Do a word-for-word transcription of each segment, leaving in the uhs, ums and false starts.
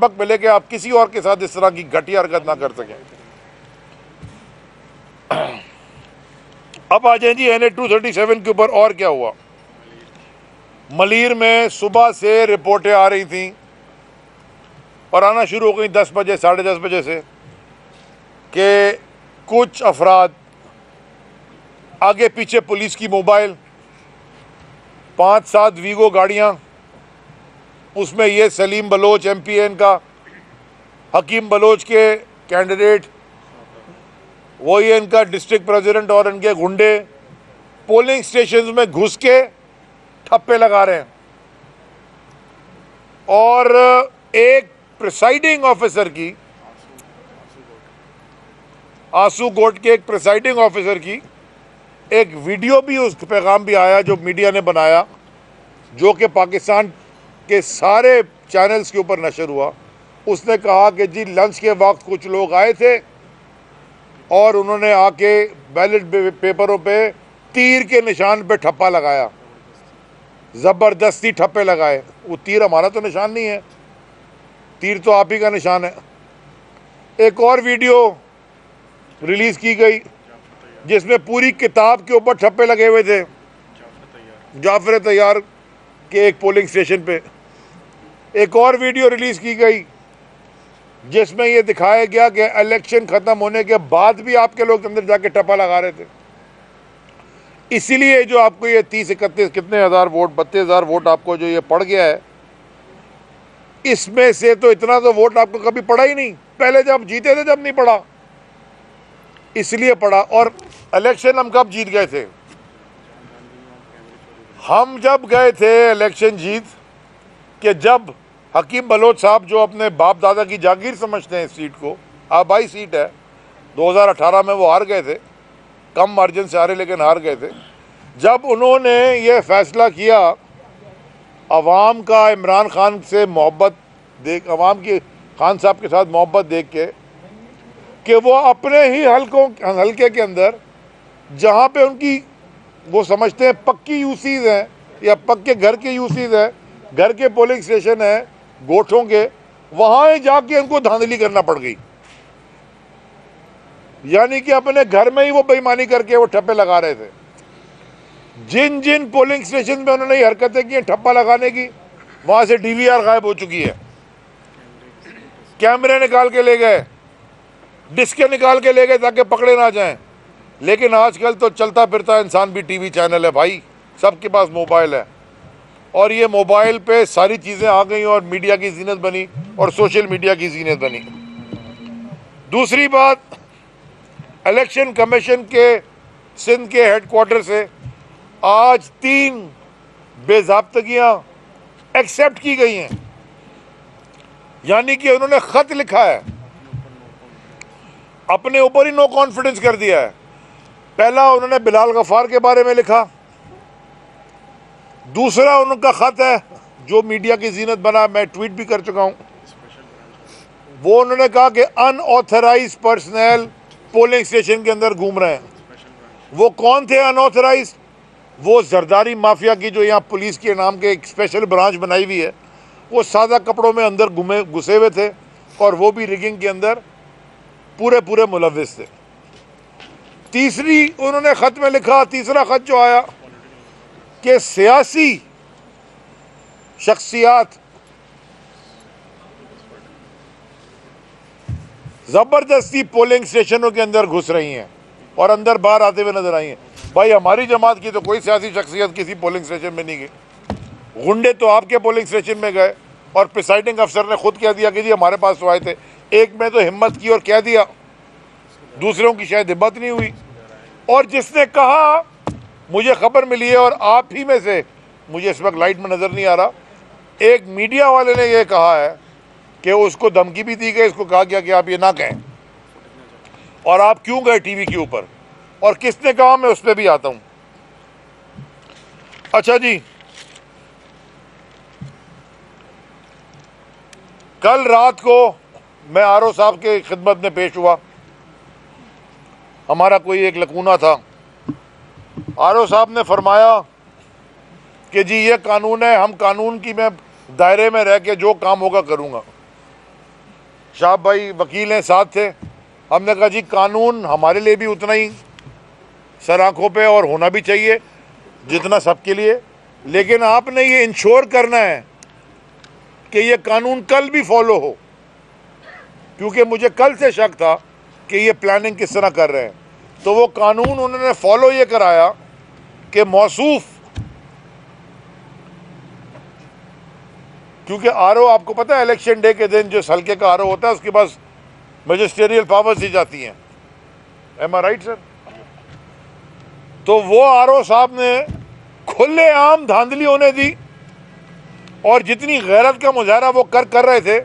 सबक मिले कि आप किसी और के साथ इस तरह की घटिया हरकत ना कर सकें। अब आ जाए जी एनए दो सौ सैंतीस के ऊपर और क्या हुआ। मलीर में सुबह से रिपोर्टें आ रही थी और आना शुरू हो गई दस बजे साढ़े दस बजे से कि कुछ अफराद आगे पीछे पुलिस की मोबाइल, पांच सात वीगो गाड़ियां, उसमें ये सलीम बलोच एमपीएन का, हकीम बलोच के कैंडिडेट, वही इनका डिस्ट्रिक्ट प्रेसिडेंट और इनके गुंडे पोलिंग स्टेशंस में घुस के ठप्पे लगा रहे हैं। और एक प्रिसाइडिंग ऑफिसर की, आंसू गोट के एक प्रिसाइडिंग ऑफिसर की एक वीडियो भी, उस पैगाम भी आया जो मीडिया ने बनाया, जो कि पाकिस्तान के सारे चैनल्स के ऊपर नशर हुआ। उसने कहा कि जी लंच के वक्त कुछ लोग आए थे और उन्होंने आके बैलेट पेपरों पे तीर के निशान पे ठप्पा लगाया, ज़बरदस्ती ठप्पे लगाए। वो तीर हमारा तो निशान नहीं है, तीर तो आप ही का निशान है। एक और वीडियो रिलीज़ की गई जिसमें पूरी किताब के ऊपर ठप्पे लगे हुए थे जाफर तैयार के एक पोलिंग स्टेशन पे। एक और वीडियो रिलीज़ की गई जिसमें यह दिखाया गया कि इलेक्शन ख़त्म होने के बाद भी आपके लोग अंदर जाके टप्पा लगा रहे थे। इसीलिए जो आपको ये तीस इकतीस कितने हज़ार वोट, बत्तीस हज़ार वोट आपको जो ये पड़ गया है, इसमें से तो इतना तो वोट आपको कभी पड़ा ही नहीं, पहले जब जीते थे जब नहीं पड़ा, इसलिए पड़ा। और इलेक्शन हम कब जीत गए थे? हम जब गए थे इलेक्शन जीत के, जब हकीम बलोच साहब जो अपने बाप दादा की जागीर समझते हैं इस सीट को, आबाई सीट है, दो हज़ार अठारह में वो हार गए थे, कम मार्जिन से हारे लेकिन हार गए थे। जब उन्होंने ये फैसला किया, आवाम का इमरान खान से मोहब्बत देख, आवाम की खान साहब के साथ मोहब्बत देख के, कि वो अपने ही हल्कों हल्के के अंदर जहाँ पे उनकी वो समझते हैं पक्की यूसीज हैं या पक्के घर के यूसीज हैं, घर के पोलिंग स्टेशन हैं गोठों के, वहाँ ही जाके उनको धांधली करना पड़ गई। यानी कि अपने घर में ही वो बेईमानी करके वो ठप्पे लगा रहे थे। जिन जिन पोलिंग स्टेशन में उन्होंने हरकतें की ठप्पा लगाने की, वहाँ से डीवीआर गायब हो चुकी है, कैमरे निकाल के ले गए, डिस्के निकाल के ले गए ताकि पकड़े ना जाएं। लेकिन आजकल तो चलता फिरता इंसान भी टीवी चैनल है भाई, सबके पास मोबाइल है और ये मोबाइल पे सारी चीज़ें आ गई और मीडिया की जीनत बनी और सोशल मीडिया की जीनत बनी। दूसरी बात, इलेक्शन कमीशन के सिंध के हेडक्वार्टर से आज तीन बेजाबतगियाँ एक्सेप्ट की गई हैं, यानी कि उन्होंने ख़त लिखा है, अपने ऊपर ही नो कॉन्फिडेंस कर दिया है। पहला उन्होंने बिलाल गफ्फार के बारे में लिखा, दूसरा उनका ख़त है जो मीडिया की जीनत बना, मैं ट्वीट भी कर चुका हूँ, वो उन्होंने कहा कि अनऑथराइज पर्सनल पोलिंग स्टेशन के अंदर घूम रहे हैं। वो कौन थे अनऑथराइज? वो जरदारी माफिया की, जो यहाँ पुलिस के नाम के एक स्पेशल ब्रांच बनाई हुई है, वो सादा कपड़ों में अंदर घुमे घुसे हुए थे और वो भी रिगिंग के अंदर पूरे पूरे मुलविस थे। तीसरी उन्होंने ख़त में लिखा, तीसरा ख़त जो आया कि सियासी शख्सियात ज़बरदस्ती पोलिंग स्टेशनों के अंदर घुस रही हैं और अंदर बाहर आते हुए नज़र आई हैं। भाई हमारी जमात की तो कोई सियासी शख्सियत किसी पोलिंग स्टेशन में नहीं गई, गुंडे तो आपके पोलिंग स्टेशन में गए और प्रिसाइडिंग अफसर ने खुद कह दिया कि जी हमारे पास तो आए थे। एक में तो हिम्मत की और कह दिया, दूसरों की शायद हिम्मत नहीं हुई। और जिसने कहा, मुझे खबर मिली है और आप ही में से, मुझे इस वक्त लाइट में नज़र नहीं आ रहा, एक मीडिया वाले ने यह कहा है कि उसको धमकी भी दी गई, इसको कहा गया कि आप ये ना कहें और आप क्यों गए टीवी के ऊपर, और किसने कहा मैं उस पर भी आता हूँ। अच्छा जी, कल रात को मैं आर ओ साहब के खिदमत में पेश हुआ, हमारा कोई एक लकूना था। आर ओ साहब ने फरमाया कि जी ये कानून है, हम कानून की मैं दायरे में रह के जो काम होगा करूँगा। शाह भाई वकील हैं, साथ थे। हमने कहा जी कानून हमारे लिए भी उतना ही सर आँखों पे और होना भी चाहिए जितना सबके लिए, लेकिन आपने ये इंश्योर करना है कि ये कानून कल भी फॉलो हो, क्योंकि मुझे कल से शक था कि ये प्लानिंग किस तरह कर रहे हैं। तो वो कानून उन्होंने फॉलो ये कराया कि मौसूफ, क्योंकि आर ओ आपको पता है इलेक्शन डे के दिन जो हल्के का आर ओ होता है उसके पास मजिस्ट्रियल पावर्स दी जाती हैं, एम आई राइट सर? तो वो आर ओ साहब ने खुले आम धांधली होने दी और जितनी गैरत का मुजाहरा वो कर कर रहे थे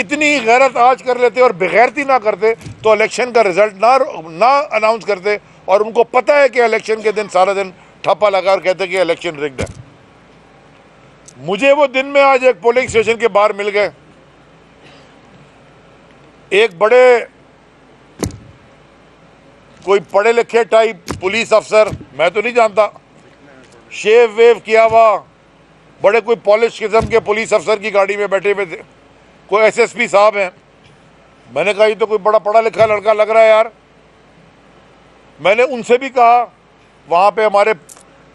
इतनी ही गैरत आज कर लेते और बेगैरती ना करते तो इलेक्शन का रिजल्ट ना ना अनाउंस करते। और उनको पता है कि इलेक्शन के दिन सारा दिन ठप्पा लगा और कहते कि इलेक्शन रिग्ड है। मुझे वो दिन में आज एक पोलिंग स्टेशन के बाहर मिल गए, एक बड़े कोई पढ़े लिखे टाइप पुलिस अफसर, मैं तो नहीं जानता, शेव वेव किया हुआ, बड़े कोई पॉलिश किस्म के पुलिस अफसर की गाड़ी में बैठे हुए थे, कोई एस एस पी साहब हैं। मैंने कहा ये तो कोई बड़ा पढ़ा लिखा लड़का लग रहा है यार। मैंने उनसे भी कहा, वहाँ पे हमारे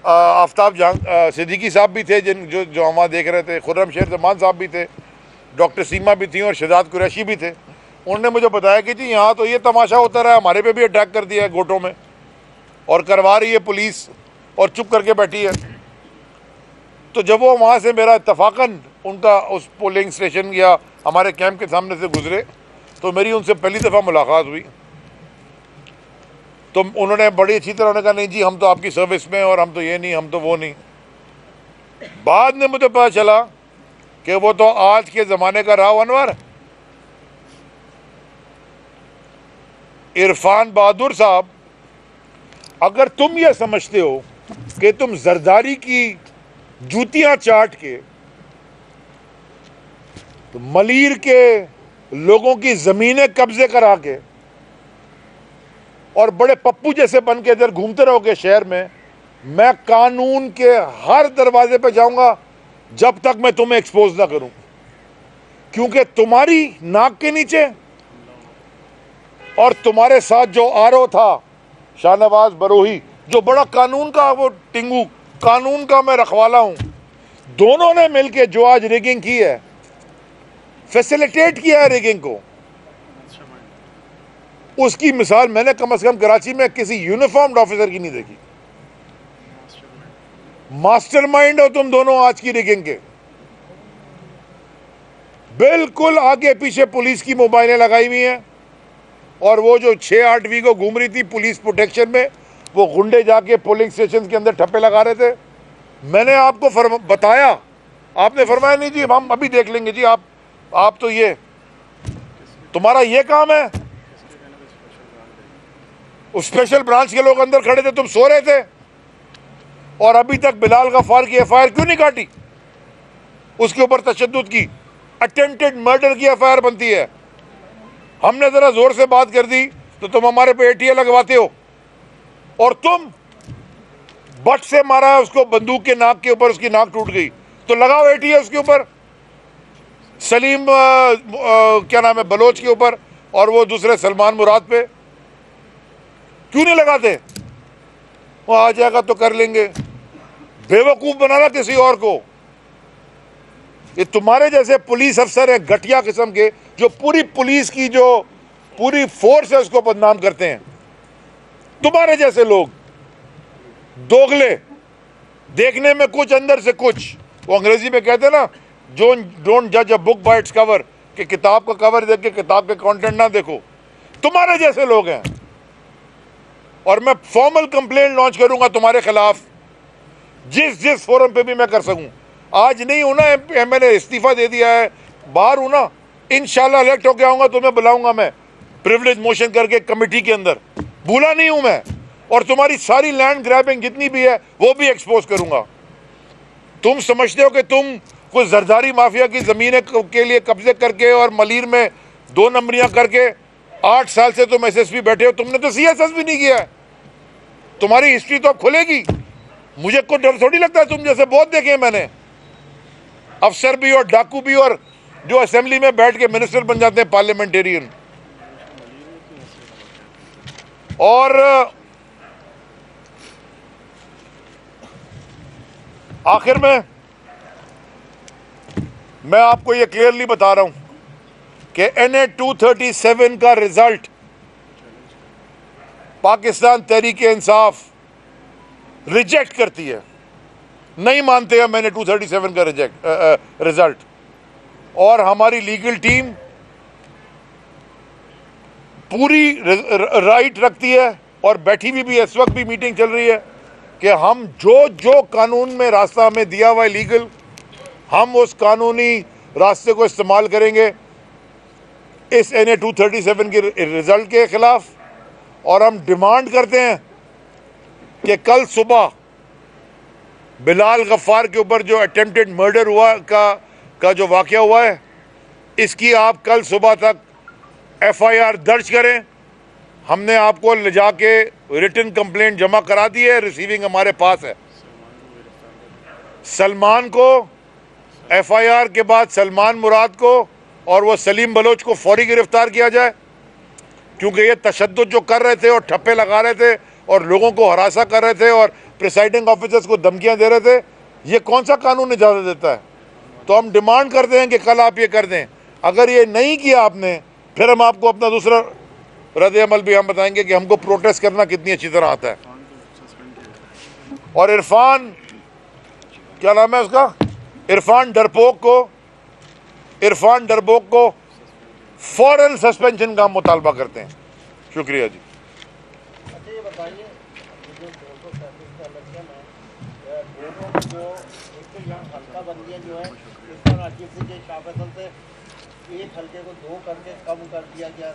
आफ्ताब जंग सिद्दीकी साहब भी थे जिन जो जो हम वहाँ देख रहे थे, खुर्रम शेर जमान साहब भी थे, डॉक्टर सीमा भी थी और शहजाद कुरैशी भी थे। उन्होंने मुझे बताया कि जी यहाँ तो ये तमाशा होता रहा, हमारे पे भी अटैक कर दिया है गोटों में और करवा रही है पुलिस और चुप करके बैठी है। तो जब वो वहाँ से मेरा इत्तफाकन उनका उस पोलिंग स्टेशन या हमारे कैंप के सामने से गुजरे तो मेरी उनसे पहली दफ़ा मुलाकात हुई, तो उन्होंने बड़ी अच्छी तरह उन्होंने कहा नहीं जी हम तो आपकी सर्विस में और हम तो ये नहीं, हम तो वो नहीं। बाद में मुझे पता चला कि वो तो आज के ज़माने का राव अनवर इरफान बहादुर साहब। अगर तुम ये समझते हो कि तुम जरदारी की जूतियाँ चाट के तो मलीर के लोगों की ज़मीनें कब्जे करा के और बड़े पप्पू जैसे बन के इधर घूमते रहोगे शहर में, मैं कानून के हर दरवाजे पे जाऊंगा जब तक मैं तुम्हें एक्सपोज ना करूं, क्योंकि तुम्हारी नाक के नीचे और तुम्हारे साथ जो आर ओ था शाहनवाज बरोही, जो बड़ा कानून का वो टिंगू कानून का मैं रखवाला हूं, दोनों ने मिलके जो आज रिगिंग की है, फैसिलिटेट किया है रिगिंग को, उसकी मिसाल मैंने कम से कम कराची में किसी यूनिफॉर्म्ड ऑफिसर की नहीं देखी। मास्टरमाइंड हो तुम दोनों आज की रिगिंग के, बिल्कुल आगे पीछे पुलिस की मोबाइलें लगाई हुई हैं और वो जो छः आठ वी को घूम रही थी पुलिस प्रोटेक्शन में, वो गुंडे जाके पोलिंग स्टेशन के अंदर ठप्पे लगा रहे थे। मैंने आपको फरमा बताया, आपने फरमाया नहीं जी हम अभी देख लेंगे जी, आप आप तो ये तुम्हारा ये काम है। उस स्पेशल ब्रांच के लोग अंदर खड़े थे, तुम सो रहे थे। और अभी तक बिलाल गफ्फार की एफ आई आर क्यों नहीं काटी, उसके ऊपर तशद्दुद की अटेम्प्टेड मर्डर की एफ आई आर बनती है, हमने ज़रा ज़ोर से बात कर दी तो तुम हमारे पे ए टी आई लगवाते हो और तुम बट से मारा है उसको बंदूक के नाक के ऊपर, उसकी नाक टूट गई तो लगाओ ए टी आई उसके ऊपर, सलीम आ, आ, क्या नाम है बलोच के ऊपर और वो दूसरे सलमान मुराद पे क्यों नहीं लगाते? वो आ जाएगा तो कर लेंगे, बेवकूफ़ बनाना किसी और को। ये तुम्हारे जैसे पुलिस अफसर हैं घटिया किस्म के जो पूरी पुलिस की जो पूरी फोर्स है उसको बदनाम करते हैं, तुम्हारे जैसे लोग दोगले, देखने में कुछ अंदर से कुछ। वो अंग्रेजी में कहते हैं ना, जो डोंट जज a book by its cover, कि किताब का कवर देख के किताब के कंटेंट ना देखो, तुम्हारे जैसे लोग हैं। और मैं फॉर्मल कंप्लेंट लॉन्च करूंगा तुम्हारे खिलाफ जिस जिस फोरम पे भी मैं कर सकूं। आज नहीं हूं ना, मैंने इस्तीफा दे दिया है, बाहर हूं ना, इंशाल्लाह इलेक्ट होकर आऊँगा, तुम्हें बुलाऊंगा मैं प्रिविलेज मोशन करके कमेटी के अंदर, भूला नहीं हूं मैं। और तुम्हारी सारी लैंड ग्रैबिंग जितनी भी है वो भी एक्सपोज करूंगा। तुम समझते हो कि तुम कोई जरदारी माफिया की ज़मीन के लिए कब्जे करके और मलीर में दो नंबरियां करके आठ साल से तुम एस एस पी बैठे हो, तुमने तो सी एस एस भी नहीं किया है, तुम्हारी हिस्ट्री तो अब खुलेगी। मुझे कोई डर थोड़ी लगता है, तुम जैसे बहुत देखे हैं मैंने, अफसर भी और डाकू भी और जो असेंबली में बैठ के मिनिस्टर बन जाते हैं, पार्लियामेंटेरियन। और आखिर में मैं आपको ये क्लियरली बता रहा हूं कि एनए टू थर्टी सेवन का रिजल्ट पाकिस्तान तहरीके इंसाफ रिजेक्ट करती है, नहीं मानते हैं मैंने टू थर्टी सेवन का रिजेक्ट आ, आ, रिजल्ट। और हमारी लीगल टीम पूरी राइट रखती है और बैठी भी, भी इस वक्त भी मीटिंग चल रही है कि हम जो जो कानून में रास्ता हमें दिया हुआ है लीगल, हम उस कानूनी रास्ते को इस्तेमाल करेंगे इस N A two thirty seven के रिज़ल्ट के ख़िलाफ़। और हम डिमांड करते हैं कि कल सुबह बिलाल गफ्फार के ऊपर जो अटेम्प्टेड मर्डर हुआ का का जो वाक़या हुआ है, इसकी आप कल सुबह तक एफ आई आर दर्ज करें। हमने आपको ले जाके रिटन कंप्लेंट जमा करा दी है, रिसीविंग हमारे पास है। सलमान को एफ आई आर के बाद सलमान मुराद को और वो सलीम बलोच को फौरी गिरफ्तार किया जाए, क्योंकि ये तशद्दुद जो कर रहे थे और ठप्पे लगा रहे थे और लोगों को हरासा कर रहे थे और प्रिसाइडिंग ऑफिसर्स को धमकियां दे रहे थे, ये कौन सा कानून इजाज़त देता है? तो हम डिमांड करते हैं कि कल आप ये कर दें। अगर ये नहीं किया आपने, फिर हम आपको अपना दूसरा रद्द अमल भी हम बताएंगे कि हमको प्रोटेस्ट करना कितनी अच्छी तरह आता है। और इरफान, क्या नाम है उसका, इरफान डरपोक को इरफान डरपोक को फौरन सस्पेंशन का हम मुतालबा करते हैं। शुक्रिया जी। अच्छा ये बताइए, जो दो सौ सैंतीस का इलेक्शन है, दोनों को एक तो यहाँ हल्का बंदियाँ जो है इस पर राजीव सिंह के शासन से एक हल्के को दो करके कम कर दिया गया,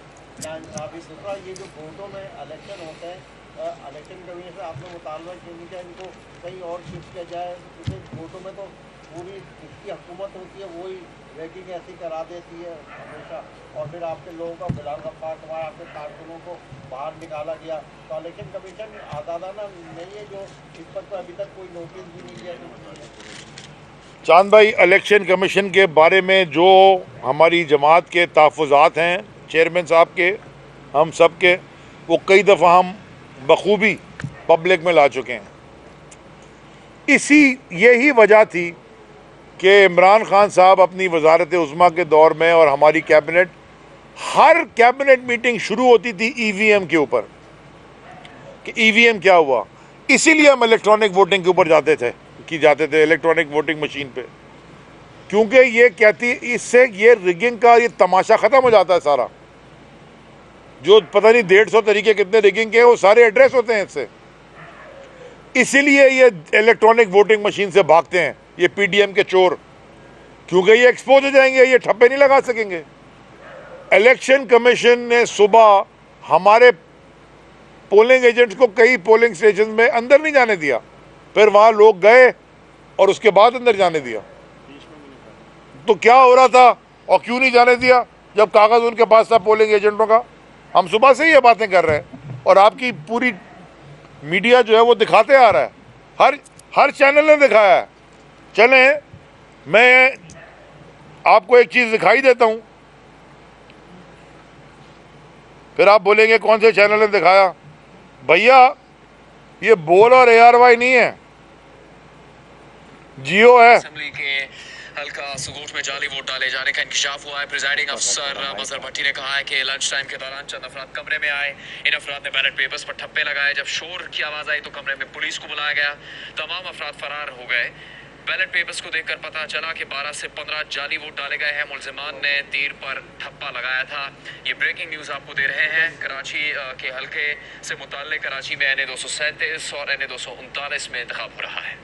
ना इंसाफी। दूसरा ये जो वोटों में इलेक्शन होते हैं, इलेक्शन कमीशन से आपने मुतालबा किया इनको कहीं और शिफ्ट किया जाए, क्योंकि वोटों में तो पूरी जिसकी हुकूमत होती है वही रेटिंग ऐसी करा देती है हमेशा। और फिर आपके लोगों का बिलाल गफ्फार तुम्हारा आपके कारकुनों को बाहर निकाला गया, तो इलेक्शन कमीशन आज़ादाना नहीं है, जो इस पर तो अभी तक कोई नोटिस भी नहीं किया। चांद भाई, इलेक्शन कमीशन के बारे में जो हमारी जमात के तहफ़ुज़ात हैं चेयरमैन साहब के, हम सब के, वो कई दफ़ा हम बखूबी पब्लिक में ला चुके हैं। इसी यही वजह थी कि इमरान खान साहब अपनी वजारत उज़्मा के दौर में और हमारी कैबिनेट, हर कैबिनेट मीटिंग शुरू होती थी ई वी एम के ऊपर कि ई वी एम क्या हुआ। इसीलिए हम इलेक्ट्रॉनिक वोटिंग के ऊपर जाते थे कि जाते थे इलेक्ट्रॉनिक वोटिंग मशीन पे, क्योंकि ये कहती इससे ये रिगिंग का ये तमाशा ख़त्म हो जाता है सारा। जो पता नहीं डेढ़ सौ तरीके कितने रिगिंग के हैं, वो सारे एड्रेस होते हैं इससे। इसीलिए ये इलेक्ट्रॉनिक वोटिंग मशीन से भागते हैं ये पी डी एम के चोर, क्योंकि ये एक्सपोज हो जाएंगे, ये ठप्पे नहीं लगा सकेंगे। इलेक्शन कमीशन ने सुबह हमारे पोलिंग एजेंट्स को कई पोलिंग स्टेशन में अंदर नहीं जाने दिया, फिर वहाँ लोग गए और उसके बाद अंदर जाने दिया। तो क्या हो रहा था और क्यों नहीं जाने दिया जब कागज़ उनके पास था पोलिंग एजेंटों का? हम सुबह से ही ये बातें कर रहे हैं और आपकी पूरी मीडिया जो है वो दिखाते आ रहा है, हर हर चैनल ने दिखाया है। चलें, मैं आपको एक चीज़ दिखाई देता हूं, फिर आप बोलेंगे कौन से चैनल ने दिखाया। भैया, ये बोल और ए आर वाई नहीं है, जियो है। असेंबली के हल्का सुगूट में जाली वोट डाले जाने का इंकशाफ हुआ है। प्रिजाइडिंग अफसर मजहर भट्टी ने कहा है कि लंच टाइम के दौरान चंद अफराद कमरे में आए, इन अफराद ने बैलेट पेपर्स पर ठप्पे लगाए। जब शोर की आवाज़ आई तो कमरे में पुलिस को बुलाया गया, तमाम अफराद फरार हो गए। बैलेट पेपर्स को देखकर पता चला कि बारह से पंद्रह जाली वोट डाले गए हैं। मुलजिमान ने तीर पर ठप्पा लगाया था। ये ब्रेकिंग न्यूज़ आपको दे रहे हैं कराची के हल्के से मुताल्लिक़। कराची में एन ए दो सौ सैंतीस और एन ए दो सौ उनतालीस में इंतखाब हो रहा है।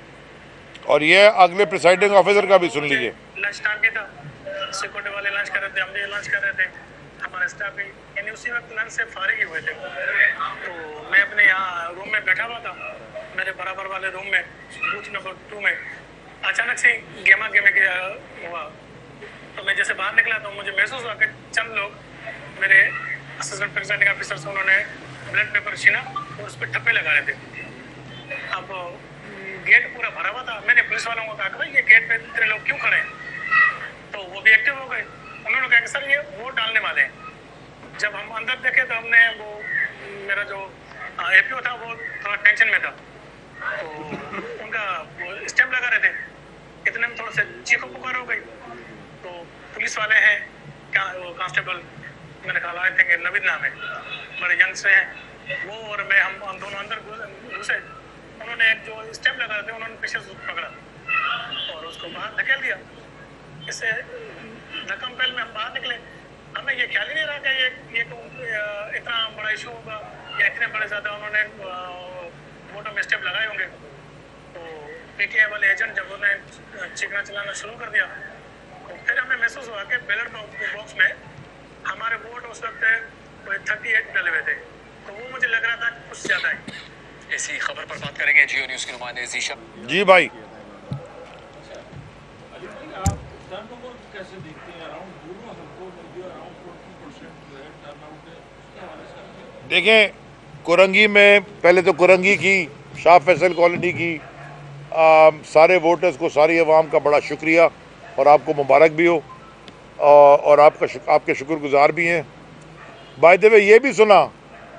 और ये अगले प्रिसाइडिंग ऑफिसर का भी सुन लीजिए। लंच टाइम के था, सिक्योरिटी वाले लंच कर रहे थे, हम भी लंच कर रहे थे, हमारे स्टाफ भी यानी उसी वक्त लंच से फारिग हुए थे। तो मैं अपने यहाँ रूम में बैठा हुआ था, मेरे बराबर वाले रूम में बूथ नंबर टू में अचानक से गेमा गेमे के हुआ। तो मैं जैसे बाहर निकला तो मुझे महसूस हुआ कि चंद लोग मेरे असिस्टेंट प्रिसाइडिंग ऑफिसर से उन्होंने बैलेट पेपर छीना और उस पर ठप्पे लगा रहे थे। अब गेट पूरा भरा हुआ था, मैंने पुलिस वालों को कहा भाई ये गेट पे इतने लोग क्यों खड़े हैं? तो वो भी एक्टिव हो गए। हमने कहा कि सर ये वोट डालने वाले हैं। जब हम अंदर देखे तो हमने वो मेरा जो एपीओ था वो थोड़ा टेंशन में था, तो उनका स्टैम्प लगा रहे थे। इतने में थोड़ा सा चीखो पुकार हो गई, तो पुलिस वाले हैं कांस्टेबल, मैंने कहा आई थिंक नवीद नाम है, बड़े यंग से हैं वो और मैं, हम हम दोनों अंदर घुसे। उन्होंने जो स्टैम्प लगा रहे थे उन्होंने पीछे पकड़ा और उसको बाहर धकेल दिया। इससे धक्कम पहल में हम बाहर निकले। हमें ये ख्याल ही नहीं रहा कि ये ये इतना बड़ा इशू होगा या इतने बड़े ज़्यादा उन्होंने वोटों में स्टेप लगाए होंगे। तो पीटीआई वाले एजेंट जब उन्होंने चीखना चलाना शुरू कर दिया तो फिर हमें महसूस हुआ कि बैलेट बॉक्स में हमारे वोट उस वक्त कोई थर्टी एट डले हुए थे, तो वो मुझे लग रहा था कुछ ज़्यादा है। इसी खबर पर बात करेंगे जियो न्यूज़ के नुमाइंदे जीशा जी भाई। देखें कोरंगी में पहले तो कोरंगी की शाह फैसल कॉलोनी की आ, सारे वोटर्स को, सारी आवाम का बड़ा शुक्रिया और आपको मुबारक भी हो आ, और आपका शुक, आपके शुक्रगुजार भी हैं। बाय द वे ये भी सुना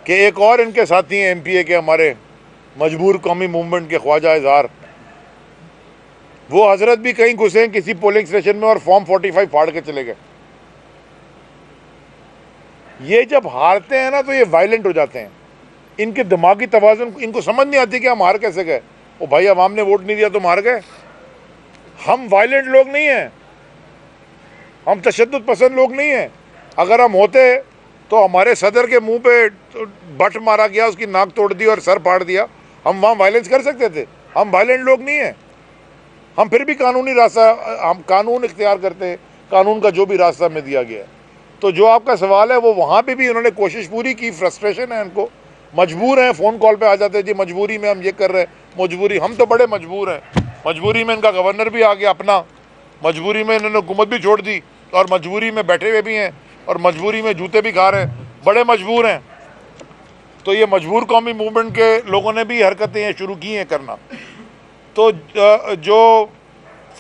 कि एक और इनके साथी हैं एमपीए के, हमारे मजबूर कौमी मूवमेंट के ख्वाजा इजार, वो हजरत भी कहीं घुसे किसी पोलिंग स्टेशन में और फॉर्म फोर्टी फाइव फाड़ के चले गए। ये जब हारते हैं ना तो ये वायलेंट हो जाते हैं, इनके दिमागी तवाज़ुन इनको समझ नहीं आती कि हम हार कैसे गए। ओ भाई आवाम ने वोट नहीं दिया तुम हार गए। हम वायलेंट लोग नहीं हैं, हम तशद्दुद पसंद लोग नहीं हैं। अगर हम होते तो हमारे सदर के मुंह पे बट मारा गया, उसकी नाक तोड़ दी और सर फाड़ दिया, हम वहाँ वायलेंस कर सकते थे। हम वायलेंट लोग नहीं हैं, हम फिर भी कानूनी रास्ता, हम कानून इख्तियार करते हैं, कानून का जो भी रास्ता हमें दिया गया है। तो जो आपका सवाल है वो वहाँ पे भी उन्होंने कोशिश पूरी की, फ्रस्ट्रेशन है उनको, मजबूर हैं, फ़ोन कॉल पे आ जाते हैं जी मजबूरी में हम ये कर रहे हैं, मजबूरी हम तो बड़े मजबूर हैं। मजबूरी में इनका गवर्नर भी आ गया अपना, मजबूरी में इन्होंने हुकूमत भी छोड़ दी और मजबूरी में बैठे हुए भी हैं और मजबूरी में जूते भी खा रहे हैं, बड़े मजबूर हैं। तो ये मजबूर कौमी मूवमेंट के लोगों ने भी हरकतें शुरू की हैं करना। तो जो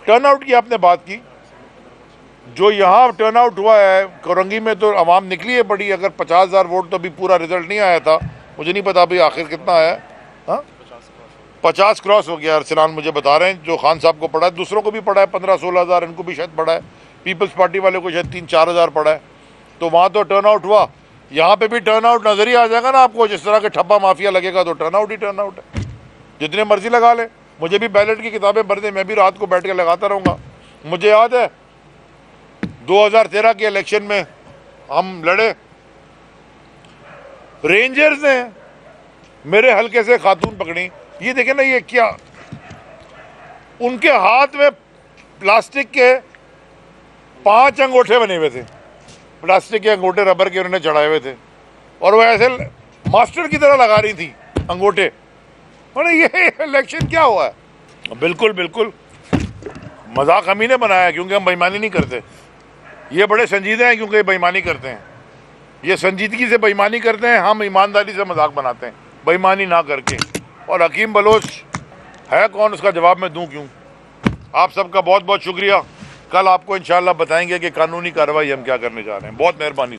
टर्नआउट की आपने बात की, जो यहाँ टर्नआउट हुआ है कोरंगी में तो आवाम निकली है बड़ी। अगर पचास हज़ार वोट तो अभी पूरा रिजल्ट नहीं आया था, मुझे नहीं पता अभी आखिर कितना आया है। पचास क्रॉस हो गया, अरसलान मुझे बता रहे हैं, जो खान साहब को पड़ा है, दूसरों को भी पड़ा है पंद्रह सोलह हज़ार, इनको भी शायद पड़ा है, पीपल्स पार्टी वाले को शायद तीन चार हज़ार पड़ा है। तो वहाँ तो टर्नआउट हुआ, यहाँ पर भी टर्नआउट नज़र ही आ जाएगा ना आपको। जिस तरह के ठप्पा माफिया लगेगा तो टर्नआउट ही टर्नआउट है, जितने मर्जी लगा ले। मुझे भी बैलेट की किताबें भर दें, मैं भी रात को बैठ कर लगाता रहूँगा। मुझे याद है दो हज़ार तेरह के इलेक्शन में हम लड़े, रेंजर्स ने मेरे हलके से खातून पकड़ी, ये देखें ना ये क्या, उनके हाथ में प्लास्टिक के पांच अंगूठे बने हुए थे, प्लास्टिक के अंगूठे रबर के उन्होंने चढ़ाए हुए थे और वो ऐसे मास्टर की तरह लगा रही थी अंगूठे। मैंने ये इलेक्शन क्या हुआ है, बिल्कुल बिल्कुल मजाक हम ही ने बनाया, क्योंकि हम बेईमानी नहीं करते। ये बड़े संजीदा हैं क्योंकि ये बेईमानी करते हैं, ये संजीदगी से बेईमानी करते हैं, हम ईमानदारी से मजाक बनाते हैं बेईमानी ना करके। और हकीम बलोच है कौन, उसका जवाब मैं दूं क्यों। आप सबका बहुत बहुत शुक्रिया, कल आपको इंशाल्लाह बताएंगे कि कानूनी कार्रवाई हम क्या करने जा रहे हैं। बहुत मेहरबानी।